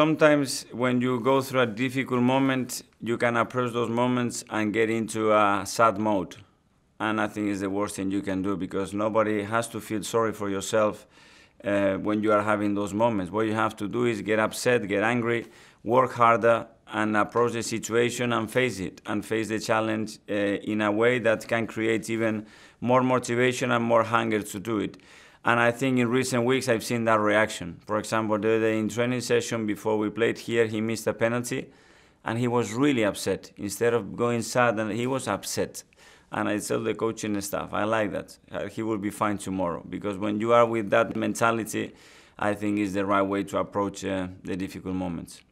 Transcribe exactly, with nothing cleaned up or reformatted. sometimes when you go through a difficult moment, you can approach those moments and get into a sad mode. And I think it's the worst thing you can do, because nobody has to feel sorry for yourself uh, when you are having those moments. What you have to do is get upset, get angry, work harder, and approach the situation and face it, and face the challenge uh, in a way that can create even more motivation and more hunger to do it. And I think in recent weeks I've seen that reaction. For example, the other day in training session before we played here, he missed a penalty and he was really upset. Instead of going sad, and he was upset. And I tell the coaching staff, I like that. He will be fine tomorrow. Because when you are with that mentality, I think is the right way to approach uh, the difficult moments.